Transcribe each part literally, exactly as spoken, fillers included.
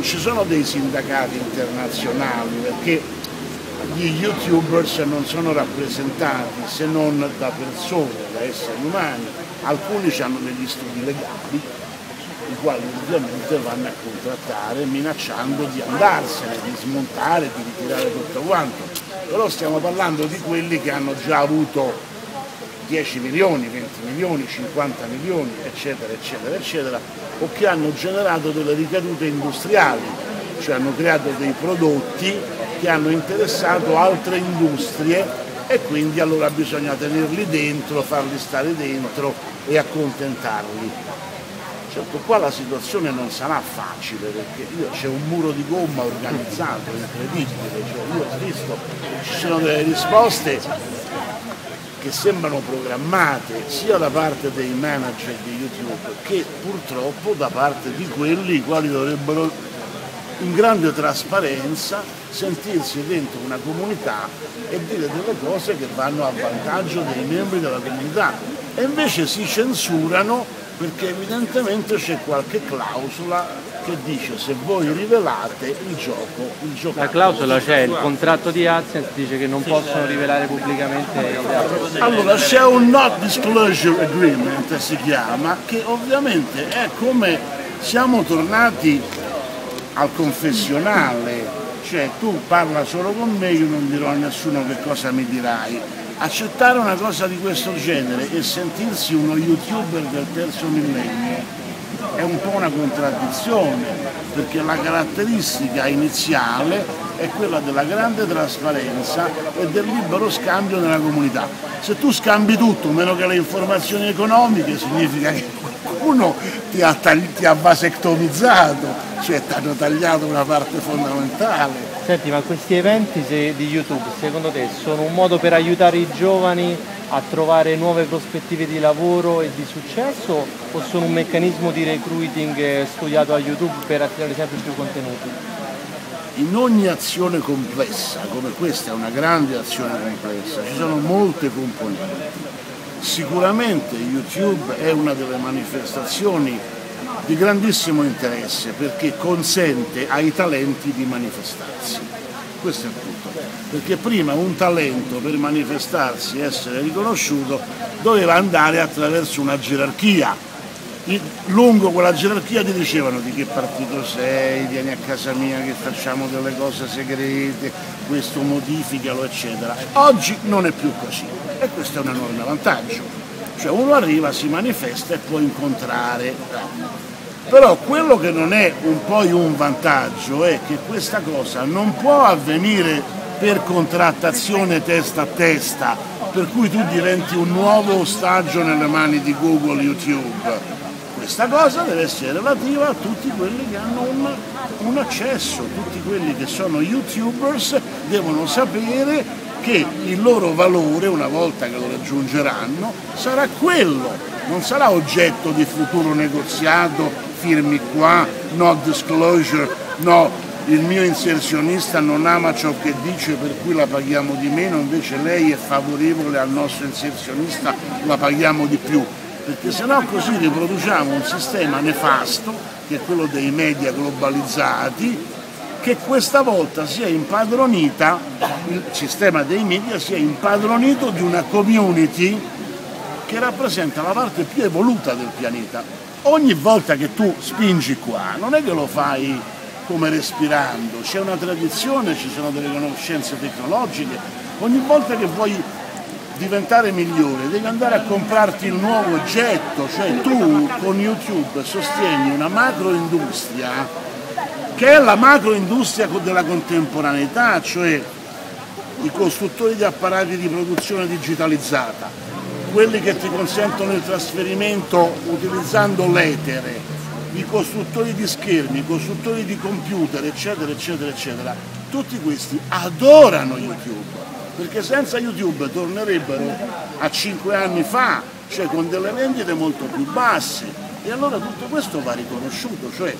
non ci sono dei sindacati internazionali, perché gli youtubers non sono rappresentati se non da persone, da esseri umani. Alcuni hanno degli studi legali, i quali ovviamente vanno a contrattare minacciando di andarsene, di smontare, di ritirare tutto quanto. Però stiamo parlando di quelli che hanno già avuto dieci milioni, venti milioni, cinquanta milioni, eccetera, eccetera, eccetera, o che hanno generato delle ricadute industriali, cioè hanno creato dei prodotti che hanno interessato altre industrie e quindi allora bisogna tenerli dentro, farli stare dentro e accontentarli. Certo, qua la situazione non sarà facile, perché c'è un muro di gomma organizzato, incredibile, cioè io ho visto, ci sono delle risposte che sembrano programmate sia da parte dei manager di YouTube che purtroppo da parte di quelli i quali dovrebbero in grande trasparenza sentirsi dentro una comunità e dire delle cose che vanno a vantaggio dei membri della comunità, e invece si censurano perché evidentemente c'è qualche clausola che dice se voi rivelate il gioco, il gioco. La clausola c'è, il contratto di AdSense dice che non possono rivelare pubblicamente. Allora c'è un not disclosure agreement, si chiama, che ovviamente è come siamo tornati al confessionale, cioè tu parla solo con me, io non dirò a nessuno che cosa mi dirai. Accettare una cosa di questo genere e sentirsi uno youtuber del terzo millennio è un po' una contraddizione, perché la caratteristica iniziale è quella della grande trasparenza e del libero scambio nella comunità. Se tu scambi tutto, meno che le informazioni economiche, significa che qualcuno ti ha, ti ha vasectomizzato, cioè ti hanno tagliato una parte fondamentale. Senti, ma questi eventi se, di YouTube, secondo te, sono un modo per aiutare i giovani a trovare nuove prospettive di lavoro e di successo, o sono un meccanismo di recruiting studiato a YouTube per attirare sempre più contenuti? In ogni azione complessa, come questa è una grande azione complessa, ci sono molte componenti. Sicuramente YouTube è una delle manifestazioni di grandissimo interesse perché consente ai talenti di manifestarsi. Questo è tutto, perché prima un talento per manifestarsi e essere riconosciuto doveva andare attraverso una gerarchia. Lungo quella gerarchia ti dicevano di che partito sei, vieni a casa mia che facciamo delle cose segrete, questo modificalo, eccetera. Oggi non è più così e questo è un enorme vantaggio, cioè uno arriva, si manifesta e può incontrare. Però quello che non è un, poi un vantaggio è che questa cosa non può avvenire per contrattazione testa a testa, per cui tu diventi un nuovo ostaggio nelle mani di Google, YouTube. Questa cosa deve essere relativa a tutti quelli che hanno un, un accesso, tutti quelli che sono YouTubers devono sapere che il loro valore, una volta che lo raggiungeranno, sarà quello, non sarà oggetto di futuro negoziato, firmi qua, no disclosure, no, il mio inserzionista non ama ciò che dice per cui la paghiamo di meno, invece lei è favorevole al nostro inserzionista, la paghiamo di più, perché sennò così riproduciamo un sistema nefasto che è quello dei media globalizzati, che questa volta si è impadronita, il sistema dei media si è impadronito di una community che rappresenta la parte più evoluta del pianeta. Ogni volta che tu spingi qua, non è che lo fai come respirando, c'è una tradizione, ci sono delle conoscenze tecnologiche, ogni volta che vuoi diventare migliore devi andare a comprarti il nuovo oggetto, cioè tu con YouTube sostieni una macroindustria che è la macroindustria della contemporaneità, cioè i costruttori di apparati di produzione digitalizzata, quelli che ti consentono il trasferimento utilizzando l'etere, i costruttori di schermi, i costruttori di computer, eccetera, eccetera, eccetera. Tutti questi adorano YouTube, perché senza YouTube tornerebbero a cinque anni fa, cioè con delle vendite molto più basse. E allora tutto questo va riconosciuto, cioè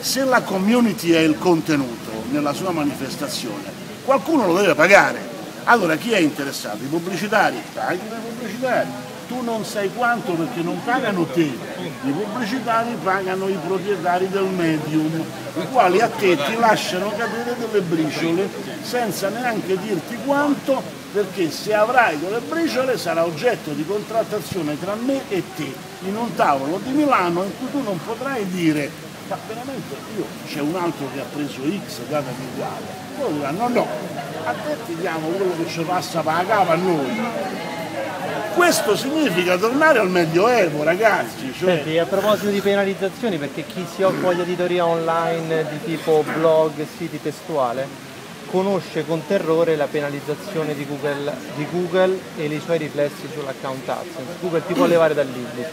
se la community è il contenuto nella sua manifestazione, qualcuno lo deve pagare. Allora chi è interessato? I pubblicitari, paghi dai pubblicitari, tu non sai quanto, perché non pagano te, i pubblicitari pagano i proprietari del medium, i quali a te ti lasciano cadere delle briciole senza neanche dirti quanto, perché se avrai quelle briciole sarà oggetto di contrattazione tra me e te in un tavolo di Milano in cui tu non potrai dire ma veramente io c'è un altro che ha preso X, datemi uguale. Loro diranno no, a te ti diamo quello che ci passa per la cava a noi. Questo significa tornare al Medioevo, ragazzi. Cioè... Senti, a proposito di penalizzazioni, perché chi si occupa di editoria online di tipo blog, siti testuale, conosce con terrore la penalizzazione di Google, di Google e i suoi riflessi sull'account AdSense. Google ti può levare dall'indice.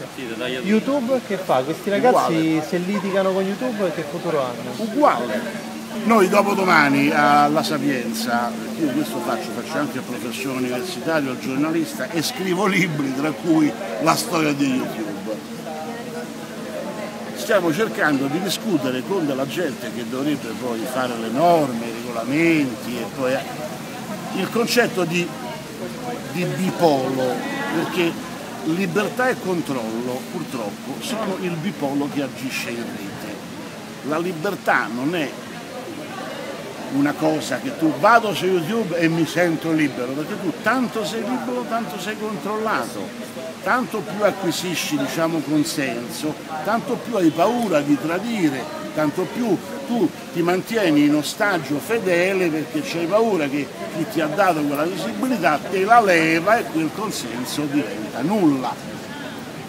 YouTube che fa? Questi ragazzi uguale. Se litigano con YouTube che futuro hanno? Uguale. Noi dopodomani alla Sapienza, perché io questo faccio, faccio anche il professore universitario, il giornalista, e scrivo libri tra cui la storia di YouTube. Stiamo cercando di discutere con della gente che dovrebbe poi fare le norme, i regolamenti e poi il concetto di, di bipolo, perché libertà e controllo purtroppo sono il bipolo che agisce in rete. La libertà non è una cosa che tu vado su YouTube e mi sento libero, perché tu tanto sei libero, tanto sei controllato, tanto più acquisisci, diciamo, consenso, tanto più hai paura di tradire, tanto più tu ti mantieni in ostaggio fedele, perché c'hai paura che chi ti ha dato quella visibilità te la leva e quel consenso diventa nulla.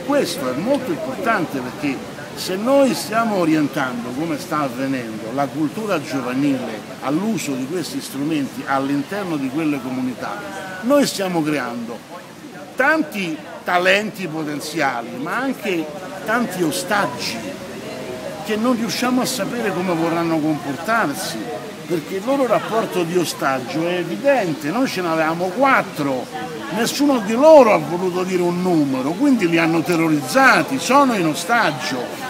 Questo è molto importante, perché se noi stiamo orientando, come sta avvenendo, la cultura giovanile all'uso di questi strumenti all'interno di quelle comunità, noi stiamo creando tanti talenti potenziali, ma anche tanti ostaggi che non riusciamo a sapere come vorranno comportarsi, perché il loro rapporto di ostaggio è evidente. Noi ce ne avevamo quattro. Nessuno di loro ha voluto dire un numero, quindi li hanno terrorizzati, sono in ostaggio.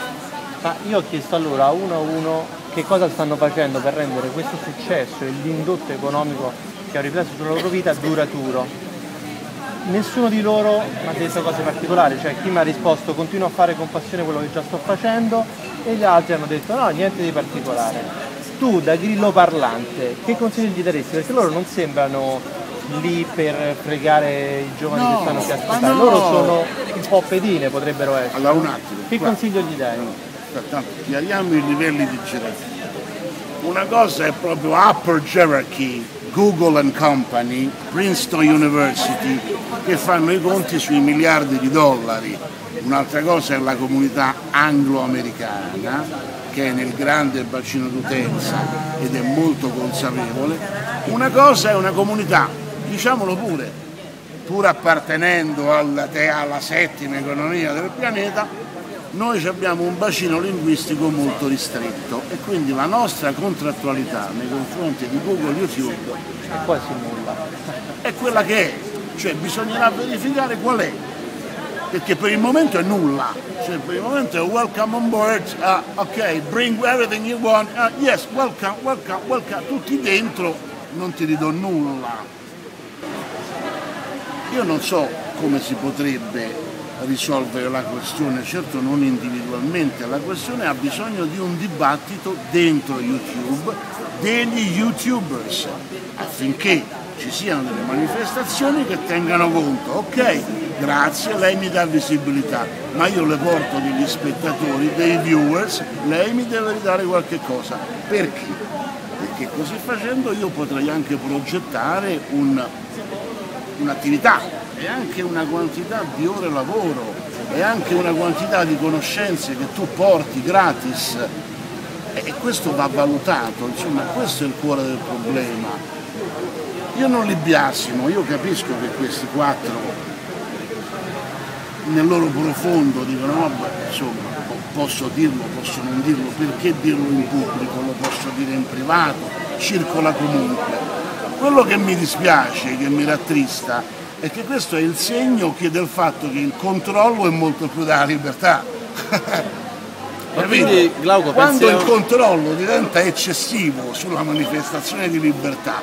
Ma io ho chiesto allora a uno a uno che cosa stanno facendo per rendere questo successo e l'indotto economico che ha riflesso sulla loro vita duraturo. Nessuno di loro mi ha detto cose particolari, cioè chi mi ha risposto continuo a fare con passione quello che già sto facendo e gli altri hanno detto no, niente di particolare. Tu da grillo parlante che consigli gli daresti? Perché loro non sembrano lì per fregare i giovani no, che stanno qui aspettando, no. Loro sono un po' pedine, potrebbero essere. Allora un attimo. Che qua, consiglio gli dai? No, chiariamo i livelli di gerarchia. Una cosa è proprio upper hierarchy, Google and Company, Princeton University, che fanno i conti sui miliardi di dollari. Un'altra cosa è la comunità anglo-americana, che è nel grande bacino d'utenza ed è molto consapevole. Una cosa è una comunità, diciamolo pure, pur appartenendo alla, alla settima economia del pianeta, noi abbiamo un bacino linguistico molto ristretto e quindi la nostra contrattualità nei confronti di Google YouTube è quasi nulla. È quella che è, cioè bisognerà verificare qual è, perché per il momento è nulla, cioè per il momento è welcome on board, uh, ok, bring everything you want, uh, yes, welcome, welcome, welcome, tutti dentro, non ti ridò nulla. Io non so come si potrebbe risolvere la questione, certo non individualmente, la questione ha bisogno di un dibattito dentro YouTube, degli YouTubers, affinché ci siano delle manifestazioni che tengano conto, ok, grazie, lei mi dà visibilità, ma io le porto degli spettatori, dei viewers, lei mi deve ridare qualche cosa. Perché? Perché così facendo io potrei anche progettare un... un'attività, è anche una quantità di ore lavoro, è anche una quantità di conoscenze che tu porti gratis e questo va valutato, insomma questo è il cuore del problema. Io non li biasimo, io capisco che questi quattro nel loro profondo dicono no, beh, insomma posso dirlo, posso non dirlo, perché dirlo in pubblico, lo posso dire in privato, circola comunque. Quello che mi dispiace, che mi rattrista, è che questo è il segno che del fatto che il controllo è molto più della libertà. Quindi, Glauco, quando pensiamo... il controllo diventa eccessivo sulla manifestazione di libertà,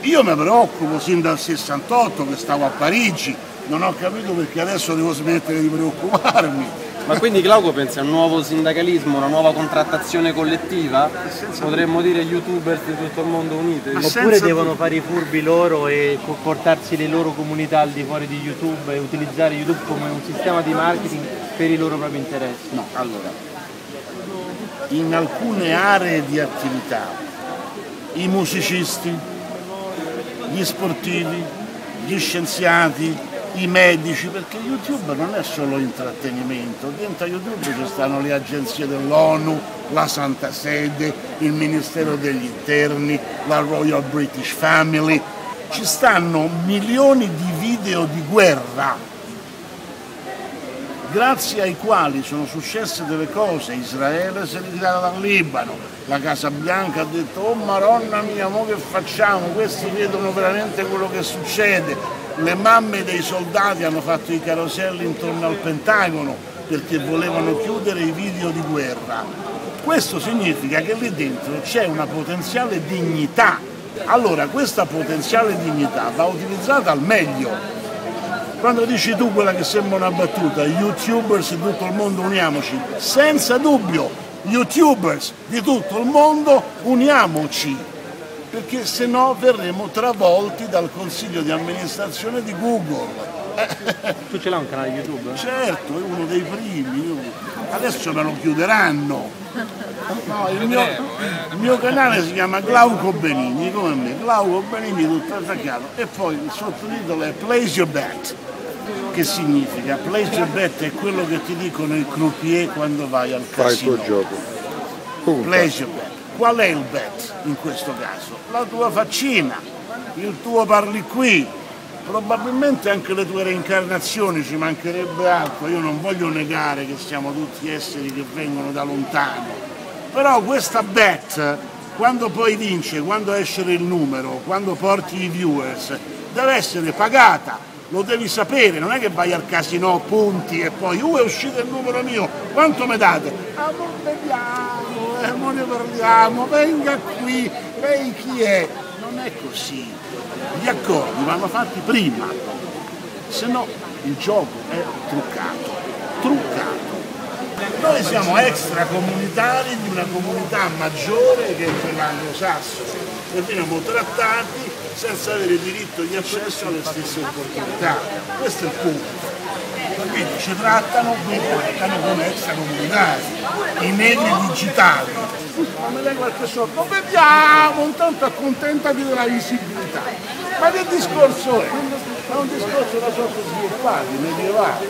io me ne preoccupo sin dal sessantotto che stavo a Parigi, non ho capito perché adesso devo smettere di preoccuparmi. Ma quindi Glauco pensa a un nuovo sindacalismo, una nuova contrattazione collettiva? Potremmo dire youtuber di tutto il mondo unite? Oppure devono fare i furbi loro e portarsi le loro comunità al di fuori di YouTube e utilizzare YouTube come un sistema di marketing per i loro propri interessi? No, allora, in alcune aree di attività i musicisti, gli sportivi, gli scienziati, i medici, perché YouTube non è solo intrattenimento, dentro YouTube ci stanno le agenzie dell'ONU, la Santa Sede, il Ministero degli Interni, la Royal British Family, ci stanno milioni di video di guerra, grazie ai quali sono successe delle cose. Israele si è ritirata dal Libano, la Casa Bianca ha detto oh maronna mia, mo che facciamo, questi vedono veramente quello che succede, le mamme dei soldati hanno fatto i caroselli intorno al Pentagono perché volevano chiudere i video di guerra. Questo significa che lì dentro c'è una potenziale dignità, allora questa potenziale dignità va utilizzata al meglio. Quando dici tu quella che sembra una battuta, youtubers di tutto il mondo uniamoci, senza dubbio, youtubers di tutto il mondo uniamoci, perché se no verremo travolti dal consiglio di amministrazione di Google. Tu ce l'hai un canale YouTube? Eh? Certo, è uno dei primi, io... adesso me lo chiuderanno. No, il, mio, il mio canale si chiama Glauco Benigni, come me, Glauco Benigni tutto attaccato, e poi il sottotitolo è Place Your Bet. Che significa? Place your bet è quello che ti dicono il croupier quando vai al casino. Fai il tuo gioco. Place your bet. Qual è il bet in questo caso? La tua faccina, il tuo parli qui, probabilmente anche le tue reincarnazioni, ci mancherebbe altro. Io non voglio negare che siamo tutti esseri che vengono da lontano, però questa bet, quando poi vince, quando esce il numero, quando porti i viewers, deve essere pagata. Lo devi sapere, non è che vai al casino, punti e poi uh, è uscito il numero mio, quanto mi date? Ah, non vediamo, eh, non ne parliamo, venga qui, lei chi è? Non è così, gli accordi vanno fatti prima, se no il gioco è truccato, truccato. Noi siamo extracomunitari di una comunità maggiore che è quella anglosassone e veniamo trattati senza avere diritto di accesso alle stesse opportunità. Questo è il punto. Quindi ci trattano, mi trattano come extracomunitari, i media digitali. Ma me ne qualche sorta, non vediamo, intanto accontentati della visibilità. Ma che discorso è? È un discorso da sottosviluppati, medievali.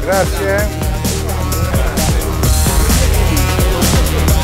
Grazie.